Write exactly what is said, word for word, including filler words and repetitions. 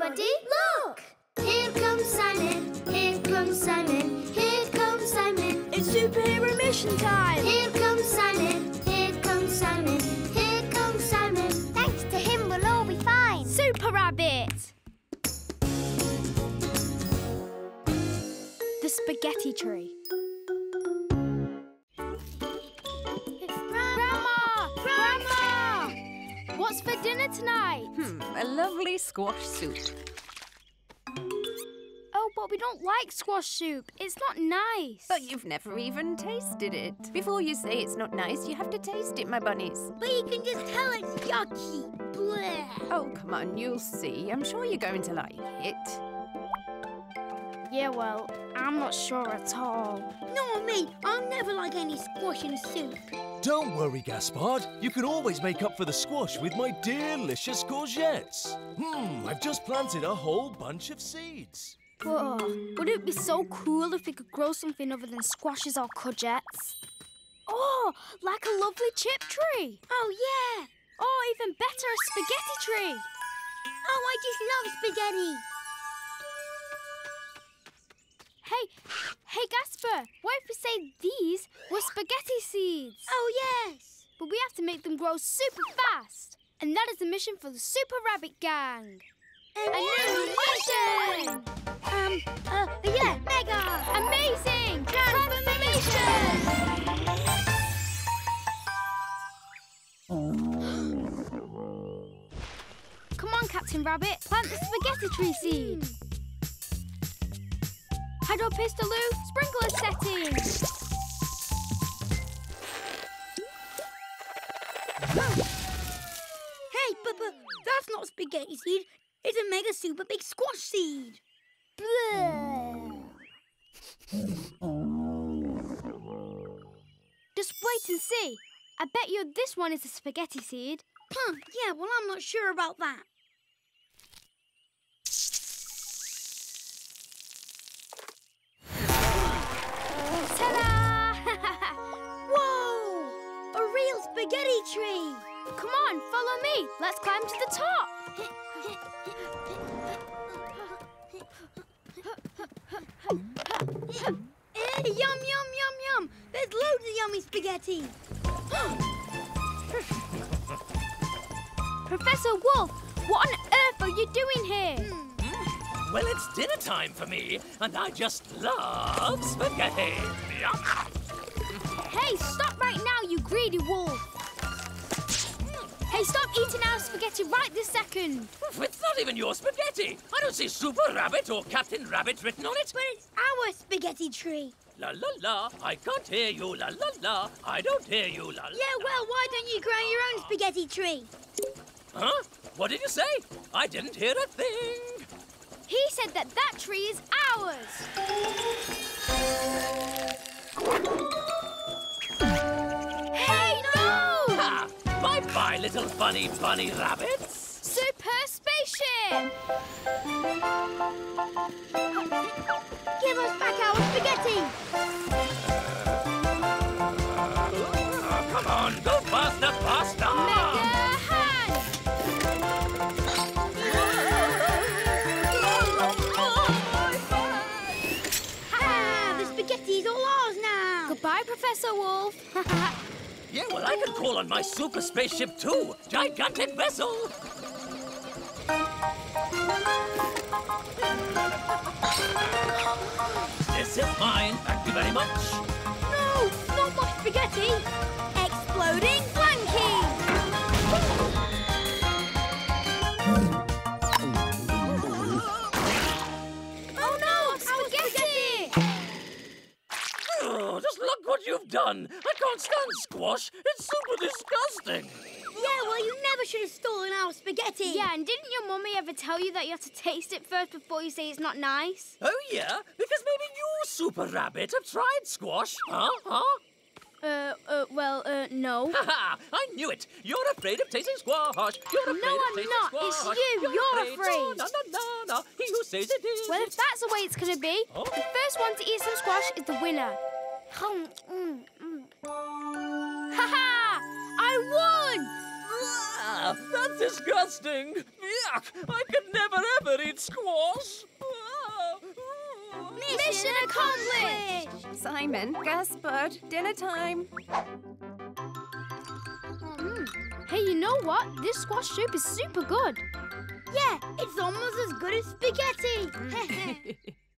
everybody, look! Here comes Simon, here comes Simon, here comes Simon. It's superhero mission time! Here comes Simon, here comes Simon, here comes Simon. Thanks to him we'll all be fine. Super Rabbit! The spaghetti tree. What's for dinner tonight? Hmm, a lovely squash soup. Oh, but we don't like squash soup. It's not nice. But you've never even tasted it. Before you say it's not nice, you have to taste it, my bunnies. But you can just tell it's yucky. Blech. Oh, come on, you'll see. I'm sure you're going to like it. Yeah, well, I'm not sure at all. Nor me. I'll never like any squash in soup. Don't worry, Gaspard. You can always make up for the squash with my delicious courgettes. Hmm, I've just planted a whole bunch of seeds. Whoa, wouldn't it be so cool if we could grow something other than squashes or courgettes? Oh, like a lovely chip tree. Oh, yeah. Oh, even better, a spaghetti tree. Oh, I just love spaghetti. Hey, hey, Gaspar, what if we say these were spaghetti seeds? Oh, yes. But we have to make them grow super fast. And that is the mission for the Super Rabbit Gang. A new mission! Um, uh, yeah, mega! Amazing! Transformation! Come on, Captain Rabbit, plant the spaghetti tree seed. Hydro Pistoloo, sprinkler setting. Hey, Papa, that's not spaghetti seed. It's a mega super big squash seed. Just wait and see. I bet you this one is a spaghetti seed. Huh, yeah, well, I'm not sure about that. Ta-da! Whoa! A real spaghetti tree! Come on, follow me. Let's climb to the top. Yum, yum, yum, yum. There's loads of yummy spaghetti. Professor Wolf, what on earth are you doing here? Mm. Well, it's dinner time for me, and I just love spaghetti. Hey, stop right now, you greedy wolf. Hey, stop eating our spaghetti right this second. It's not even your spaghetti. I don't see Super Rabbit or Captain Rabbit written on it. But it's our spaghetti tree. La la la, I can't hear you, la la la. I don't hear you, la la. Yeah, well, why don't you grow your own spaghetti tree? Huh? What did you say? I didn't hear a thing. He said that that tree is ours. Hey, no! Ha! Bye-bye, little funny bunny rabbits. Super spaceship! Give us back our spaghetti. Oh, come on, go faster, faster! Mega hand! Goodbye, Professor Wolf. Yeah, well, I can call on my super spaceship too. Gigantic vessel. This is mine. Thank you very much. No, not my spaghetti. Exploding blankie. Just look what you've done. I can't stand squash. It's super disgusting. Yeah, well, you never should have stolen our spaghetti. Yeah, and didn't your mummy ever tell you that you have to taste it first before you say it's not nice? Oh, yeah? Because maybe you, Super Rabbit, have tried squash. Huh? Huh? Uh, uh, well, uh, no. Ha-ha! I knew it! You're afraid of tasting squash! You're afraid no, of I'm tasting not. squash! No, I'm not! It's you! You're, You're afraid! afraid. No, no, no, no! He who says it is! Well, if that's the way it's gonna be, oh. the first one to eat some squash is the winner. Ha-ha! I won! Ah, that's disgusting. Yuck! I could never ever eat squash. Mission accomplished! Simon, Gaspard, dinner time. Mm. Hey, you know what? This squash soup is super good. Yeah, it's almost as good as spaghetti.